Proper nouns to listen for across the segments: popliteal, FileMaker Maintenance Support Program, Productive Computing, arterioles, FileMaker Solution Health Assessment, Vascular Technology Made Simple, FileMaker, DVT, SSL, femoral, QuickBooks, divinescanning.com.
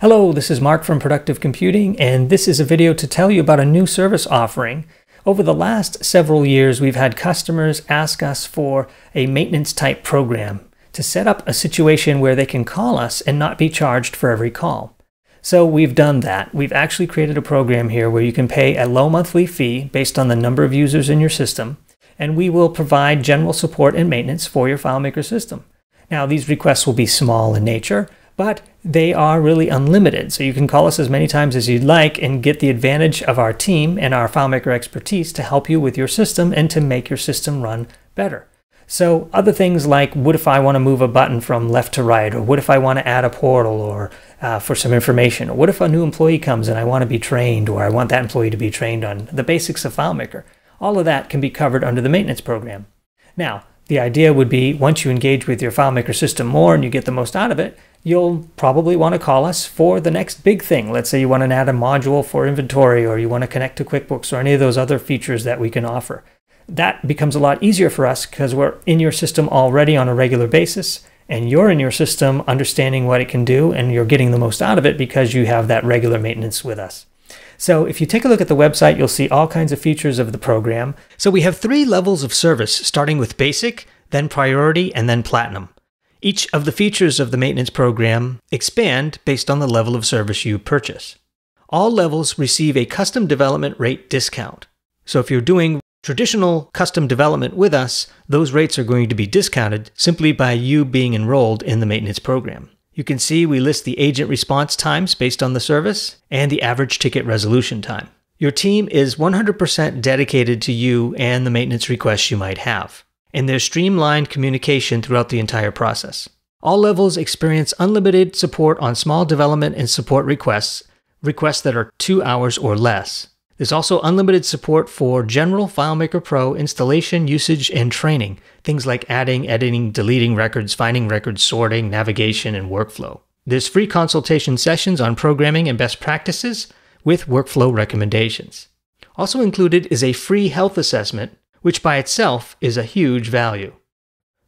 Hello, this is Mark from Productive Computing, and this is a video to tell you about a new service offering. Over the last several years, we've had customers ask us for a maintenance type program to set up a situation where they can call us and not be charged for every call. So we've done that. We've actually created a program here where you can pay a low monthly fee based on the number of users in your system, and we will provide general support and maintenance for your FileMaker system. Now, these requests will be small in nature, but they are really unlimited. So you can call us as many times as you'd like and get the advantage of our team and our FileMaker expertise to help you with your system and to make your system run better. So other things like, what if I want to move a button from left to right? Or what if I want to add a portal or for some information? Or what if a new employee comes and I want to be trained, or I want that employee to be trained on the basics of FileMaker? All of that can be covered under the maintenance program. Now, the idea would be, once you engage with your FileMaker system more and you get the most out of it, you'll probably want to call us for the next big thing. Let's say you want to add a module for inventory, or you want to connect to QuickBooks, or any of those other features that we can offer. That becomes a lot easier for us because we're in your system already on a regular basis, and you're in your system understanding what it can do, and you're getting the most out of it because you have that regular maintenance with us. So if you take a look at the website, you'll see all kinds of features of the program. So we have three levels of service, starting with basic, then priority, and then platinum. Each of the features of the maintenance program expand based on the level of service you purchase. All levels receive a custom development rate discount. So if you're doing traditional custom development with us, those rates are going to be discounted simply by you being enrolled in the maintenance program. You can see we list the agent response times based on the service and the average ticket resolution time. Your team is 100% dedicated to you and the maintenance requests you might have, and there's streamlined communication throughout the entire process. All levels experience unlimited support on small development and support requests that are 2 hours or less. There's also unlimited support for general FileMaker Pro installation, usage, and training. Things like adding, editing, deleting records, finding records, sorting, navigation, and workflow. There's free consultation sessions on programming and best practices with workflow recommendations. Also included is a free health assessment, which by itself is a huge value.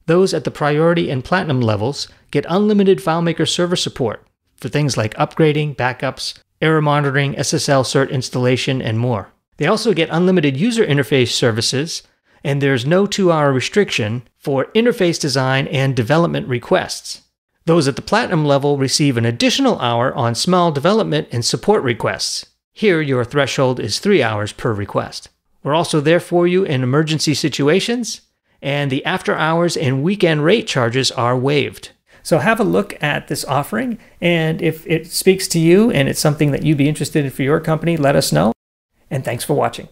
Those at the priority and platinum levels get unlimited FileMaker server support for things like upgrading, backups, error monitoring, SSL cert installation, and more. They also get unlimited user interface services, and there's no 2-hour restriction for interface design and development requests. Those at the platinum level receive an additional hour on small development and support requests. Here, your threshold is 3 hours per request. We're also there for you in emergency situations, and the after-hours and weekend rate charges are waived. So have a look at this offering, and if it speaks to you and it's something that you'd be interested in for your company, let us know. And thanks for watching.